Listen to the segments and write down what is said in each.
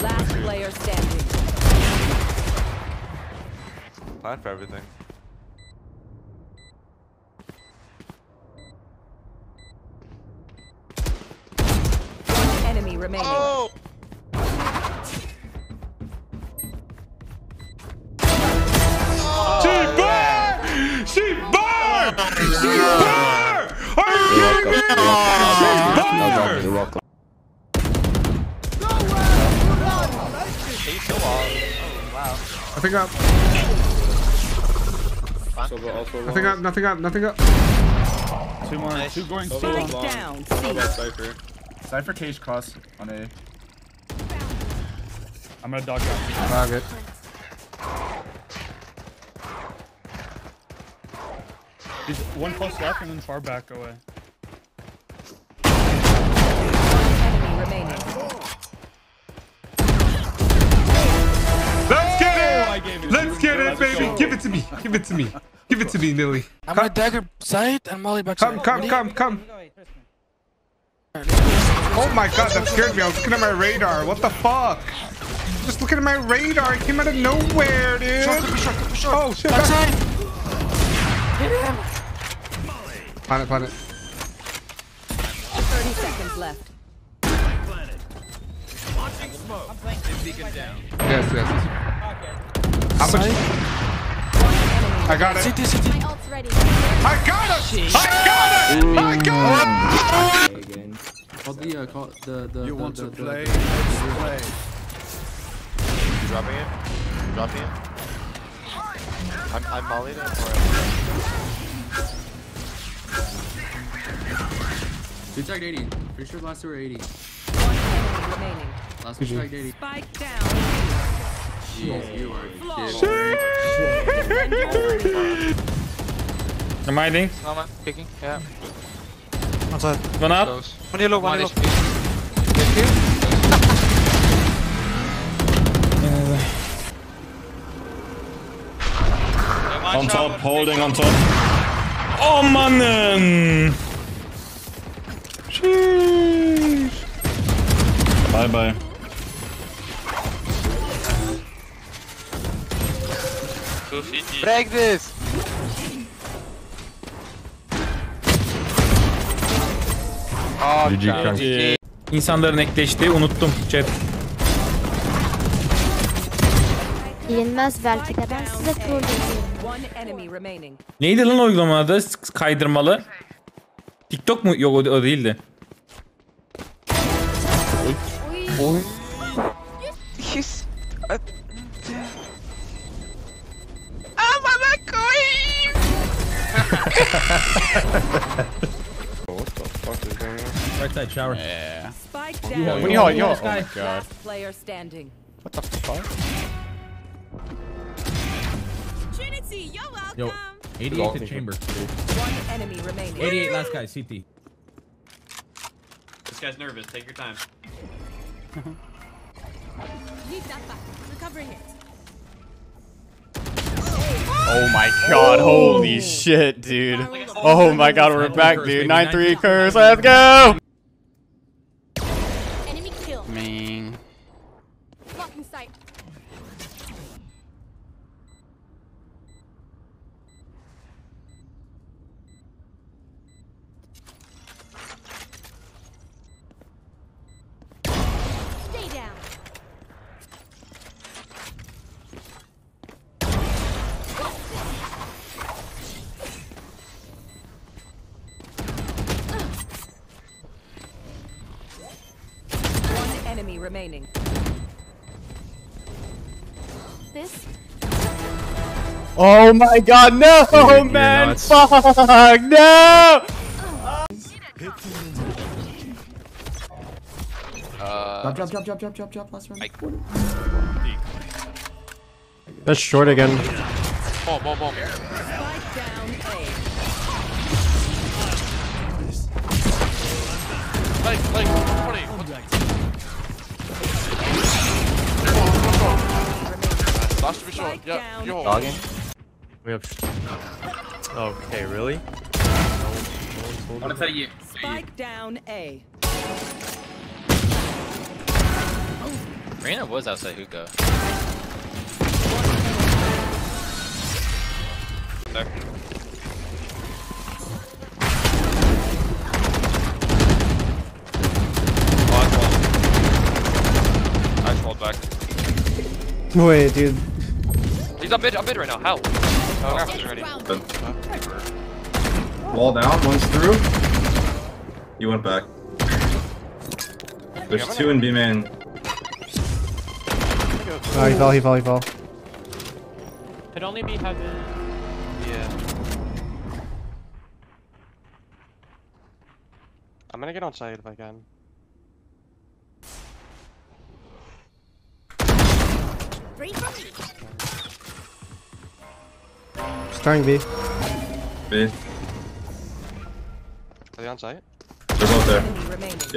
Last player standing. Plan for everything. One enemy remaining. Oh! Nothing up. Two more. Nice. Two going. Strike down. Cypher cage cross on A. I'm gonna dog out. It. He's one close left and then far back away. One enemy remaining. Let's get it, baby. Give it to me. Give it to me. Give it to me, Nilly. I'm gonna dagger side and Molly back. Come. Oh my god, that scared me. I was looking at my radar. What the fuck? Just looking at my radar. It came out of nowhere, dude. Short. Oh shit. Backside. Hit him. Planet. 30 seconds left. Launching smoke. Yes. I got it. I got it. You want to play? Dropping it. I'm mollied it. We tagged 80. Pretty sure last two were 80. Last we tagged 80. Spike down. Jeez, you are shit. Am I ding? No, I'm picking. Yeah. Outside. One up. One low. On top, holding on top. Oh, mannen! Sheesh. Bye. Break this! GG. İnsanların ekleştiği unuttum chat. Yenmez belki de ben size kurdum. Neydi lan uygulamada kaydırmalı? TikTok mu? Yok o değildi. Oy. What the fuck is going on? Right side shower. Yeah. Spike down. Yo. Oh my god. Player standing. What the fuck? Trinity, you're welcome. Yo, 88 to chamber. One enemy remaining. 88 last guy, CT. This guy's nervous. Take your time. Need that back. Recovering it. Oh my god, holy shit, dude. Oh my god, we're back, dude. 9-3 curse, let's go! Enemy kill. Man. Blocking sight. Stay down. Remaining. This? Oh my god, no, man! Fuck, no! Drop, last round. That's short again. Bomb. Last to be short, yeah. Yo. Dogging. We have. Okay, really? What about you? Spike down A. Reyna was outside hookah. I just rolled back. Wait, dude. He's up mid right now. How? Oh, wall down, one's through. You went back. There's two in B main. Oh, he fell, he fell, he fell. Could only be heaven. Yeah. I'm gonna get on site if I can. Starting B. B. Are they on site? They're both there.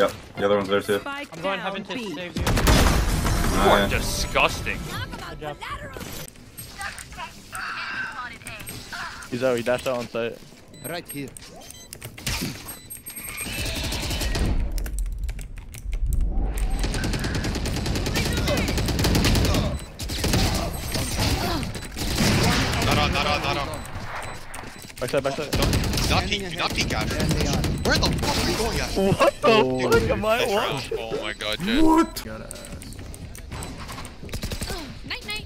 Yep, the other one's there too. I'm going heaven to save you. You are disgusting. He's out, he dashed out on site. Right here. Not on. Backside, backside. Do not peek, do not peek, guys. Where the fuck are you going, guys? What the fuck am I watching? Oh my god, dude. What? Night-night.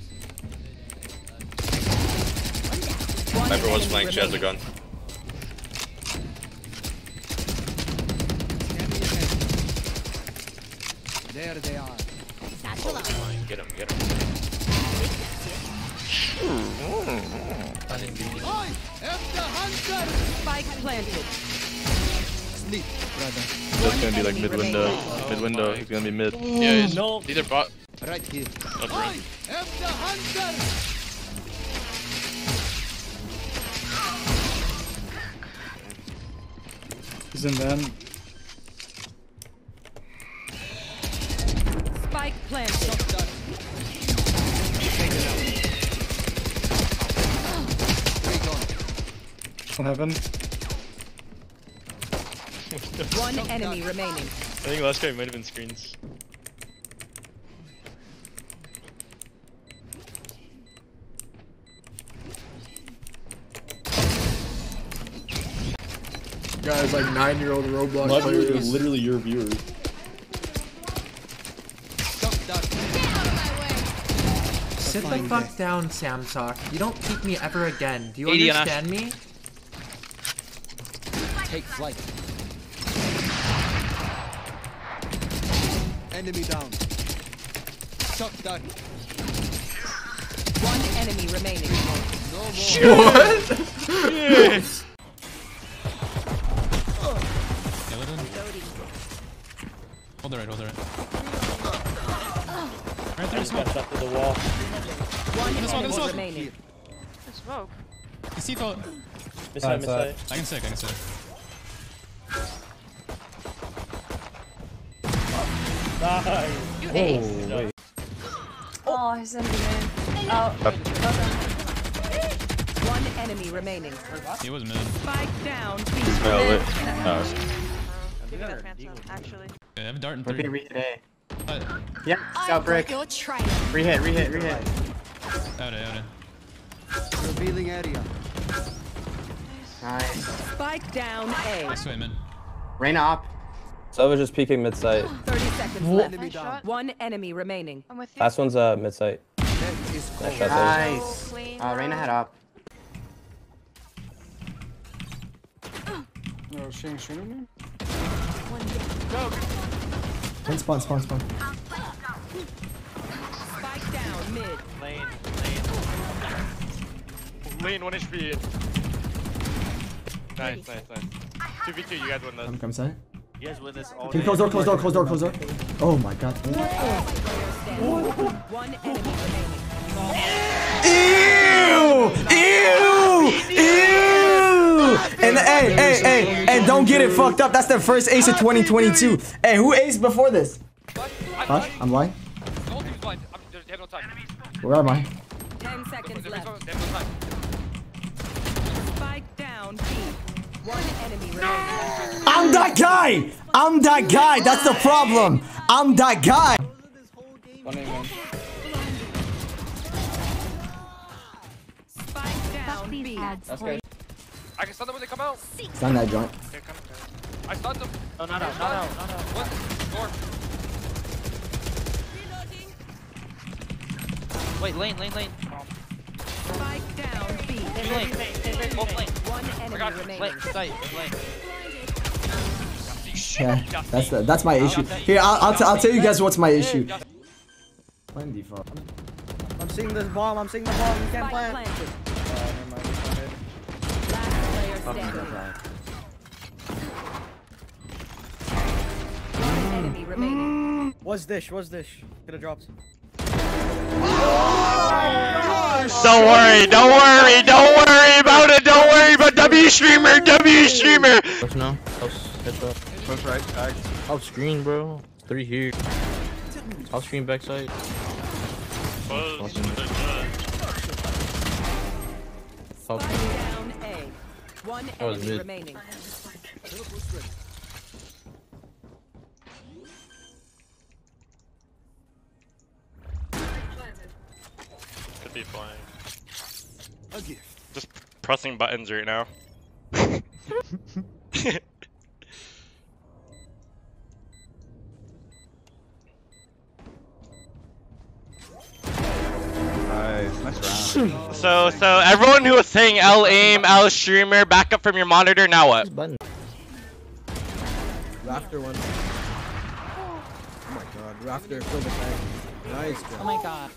Cypher was flanked, she has a gun. There they are. Oh, get him, get him. Spike planted. Sleep, brother. That's gonna be like mid window. Mid window. He's gonna be mid. Yeah, he's no. These are bot. Right here. He's in van. Spike planted. Heaven. One enemy remaining. I think last guy might have been screens. Guys, like 9-year-old Roblox My player is literally your viewer. Sit the fuck down, Samsock. You don't peek me ever again. Do you understand me? Take flight. Enemy down. Shot down. One enemy remaining. No more. Shit. What? Yes. Hold the right, hold the right. Right there, smoke. Up to the wall. One enemy remaining. Smoke. I see though. Missile, missile. I can stick, I can stick. Nice. Oh, he's in the mid. Oh, well one enemy remaining. He was mid. Spike down. Actually. I have dart in 3. Yep, got brick. Rehit, rehit, rehit. Out it, out it. Revealing area. Nice. Spike down A. Reyna up. So I was just peeking mid site. 30 seconds left. One enemy remaining. Last one's mid site. Nice. Reyna head up. No, she ain't shooting me. Go. Spawn. Spike down mid. Lane 1 HP. Nice. 2v2, you guys win this. I'm coming side. You guys win this all day. Close door. Oh my god. One enemy remaining. Ew! And hey, don't get it fucked up. That's the first ace of 2022. Hey, who aced before this? Huh? I'm lying? Where am I? 10 seconds left. Spike down. One enemy remaining. I'm that guy! That's the problem! I'm that guy! 1v1. Spike down B. That's good. I can stun them when they come out. Stun that joint. Okay, come I stunned them. No, not out, not out, not out. What? Door. Wait, lane, lane, lane. Oh. Spike down B. In lane, in lane, both lane. One enemy remaining. Lane, sight, lane. Yeah, that's my issue. Here, I'll tell you guys what's my issue. Playing default. I'm seeing this bomb. I'm seeing the bomb. You can't plant. One enemy remaining. What's this? What's this? Could have dropped. Oh, don't worry. Don't worry. Don't worry about it. Don't worry about W streamer. W streamer. What's now? Push right, back. Off screen, bro. Three here. Off screen, backside. Off screen. Off screen. One enemy remaining. Could be flying. Just pressing buttons right now. So everyone who was saying L aim, L streamer, back up from your monitor, now what? Rafter one. Oh my god, Rafter, fill the tank. Nice, bro. Oh my god.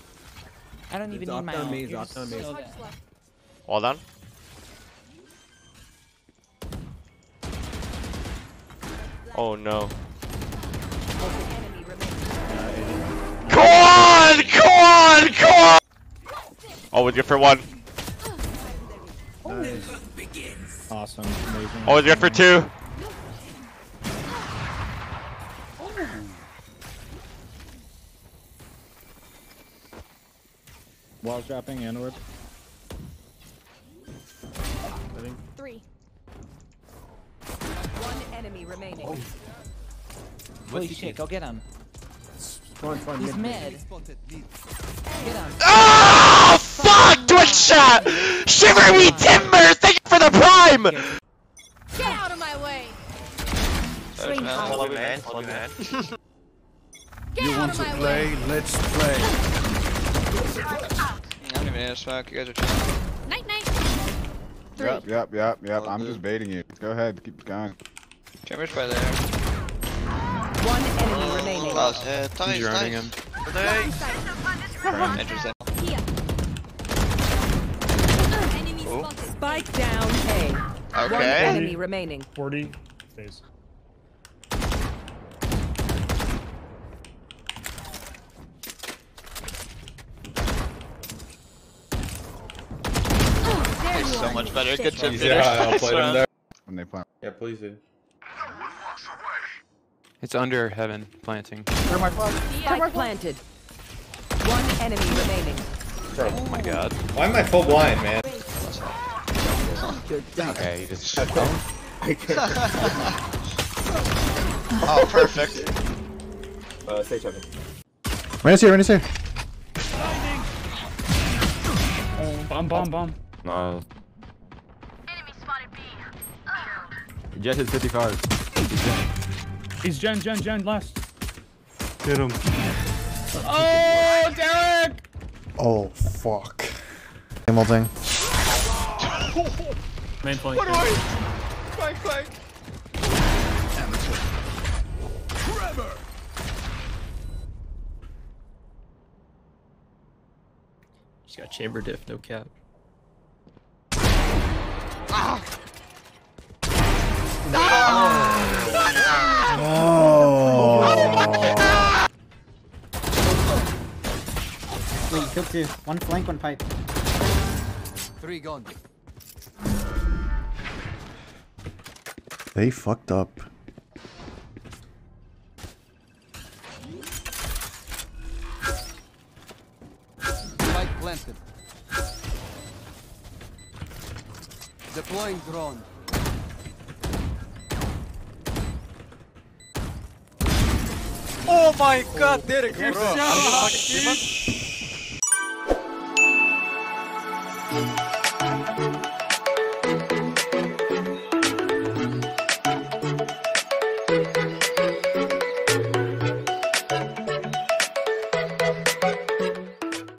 I don't even need my own. Maze, so well done. Oh no. Go on! Go on! Go on! Always good for one. Nice. Awesome. Amazing. Always good for two. Walls dropping inward. Three. One enemy remaining. Oh. Holy shit, go get him. He's mid. Get him. Oh, fuck! Twitch shot! Shiver me timber! Thank you for the prime! Get out of my way! Swing high. Man. You want to play? Let's play. I'm even in shock. You guys are chilling. Night, night. Yep. I'm just baiting you. Go ahead. Keep going. Chamber's by there. One enemy remaining. He's running him. Interesting. Oh. Spike down A. Okay. One enemy remaining. 40 stays. He's so much better. Good to finish. Yeah, I'll play them there. When they plant. Yeah, please do. It's under heaven planting. Thermite planted. One enemy remaining. Oh my god. Why am I full blind, man? Okay, you just shut down. Oh, perfect. Stay checking. Ren's here, Ren's here. Bomb. No. Enemy spotted B. Jet hit 55. He's Jen last. Hit him. Oh, Derek! Oh, fuck. I'm ulting. Main flank. What do I? Flank. Forever. Just got chamber diff, no cap. Ah! Oh. Wait, you killed two. One flank, one pipe. Three gone. They fucked up. Spike planted. Deploying drone. Oh my god, Derek, you're so lucky.